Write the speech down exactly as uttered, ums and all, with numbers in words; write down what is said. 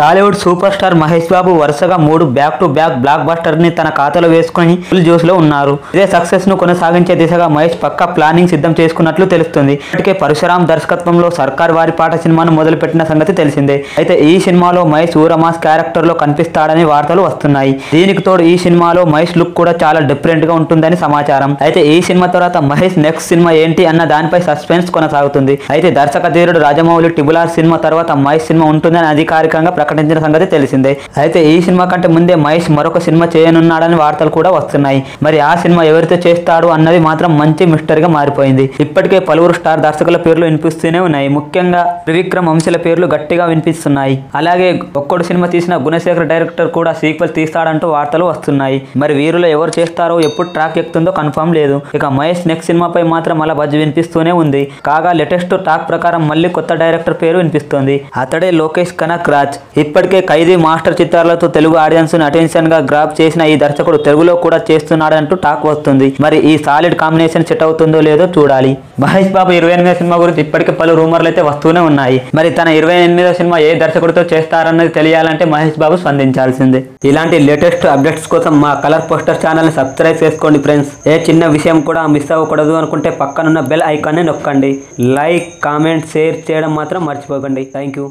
Tollywood super star Mahesh Babu వరుసగా మూడు back to back blockbuster ని తన ఖాతాలో వేసుకొని ఫుల్ జోష్ లో ఉన్నారు. ఇదే సక్సెస్ ను కొనసాగించే దిశగా మహేష్ పక్కా ప్లానింగ్ సిద్ధం చేసుకున్నట్లు తెలుస్తుంది. ఇప్పటికే పరశురామ్ దర్శకత్వంలో సర్కారు వారి పాట సినిమాను మొదలుపెట్టిన సంగతి తెలిసిందే. అయితే ఈ సినిమాలో మహేష్ ఊరమాస్ క్యారెక్టర్ లో కనిపిస్తాడని వార్తలు వస్తున్నాయి. దీనికి తోడు ఈ సినిమాలో మహేష్ లుక్ కూడా చాలా డిఫరెంట్ గా ఉంటుందని సమాచారం. అయితే ఈ సినిమా తర్వాత మహేష్ నెక్స్ట్ సినిమా ఏంటి అన్న దానిపై సస్పెన్స్ కొనసాగుతుంది. అయితే దర్శక ధీరుడు రాజమౌళి ట్రిబుల్ ఆర్ సినిమా తర్వాత మహేష్ సినిమా ఉంటుందని అధికారికంగా ప్రకటించిన సంగతి తెలిసిందే. అయితే ఈ సినిమా కంటే ముందే మహేష్ మరొక సినిమా చేయనున్నాడని వార్తలు కూడా వస్తున్నాయి. మరి ఆ సినిమా ఎవరితో చేస్తాడు అన్నది మాత్రం మంచి మిస్టరీగా మారిపోయింది. ఇప్పటికే పలువురు స్టార్ దర్శకుల పేర్లు వినిపిస్తూనే ఉన్నాయి. ముఖ్యంగా త్రివిక్రమ్ అంశాల పేర్లు గట్టిగా వినిపిస్తున్నాయి. అలాగే ఒక్కడు సినిమా తీసిన గుణశేఖర్ డైరెక్టర్ కూడా సీక్వెల్ తీస్తాడంటూ వార్తలు వస్తున్నాయి. మరి వీరిలో ఎవరు చేస్తారో ఎప్పుడు ట్రాక్ ఎక్కుతుందో కన్ఫర్మ్ లేదు. ఇక మహేష్ నెక్స్ట్ సినిమాపై మాత్రం అలా బజ్జి వినిపిస్తూనే ఉంది. కాగా లేటెస్ట్ టాక్ ప్రకారం మళ్ళీ కొత్త డైరెక్టర్ పేరు వినిపిస్తోంది. అతడే లోకేష్కనగ్రాజ్. ఇప్పటికే ఖైదీ మాస్టర్ చిత్రాలతో తెలుగు ఆడియన్స్ ను అటెన్షన్ గా గ్రాప్ చేసిన ఈ దర్శకుడు తెలుగులో కూడా చేస్తున్నాడంటూ టాక్ వస్తుంది. మరి ఈ సాలిడ్ కాంబినేషన్ సెట్ అవుతుందో లేదో చూడాలి. మహేష్ బాబు ఇరవై ఎనిమిదో సినిమా గురించి ఇప్పటికే పలు రూమర్లు అయితే వస్తూనే ఉన్నాయి. మరి తన ఇరవై ఎనిమిదో సినిమా ఏ దర్శకుడితో చేస్తారన్నది తెలియాలంటే మహేష్ బాబు స్పందించాల్సిందే. ఇలాంటి లేటెస్ట్ అప్డేట్స్ కోసం మా కలర్ పోస్టర్ ఛానల్ ని సబ్స్క్రైబ్ చేసుకోండి ఫ్రెండ్స్. ఏ చిన్న విషయం కూడా మిస్ అవ్వకూడదు అనుకుంటే పక్కనున్న బెల్ ఐకాన్ ని నొక్కండి. లైక్, కామెంట్, షేర్ చేయడం మాత్రం మర్చిపోకండి. Thank you.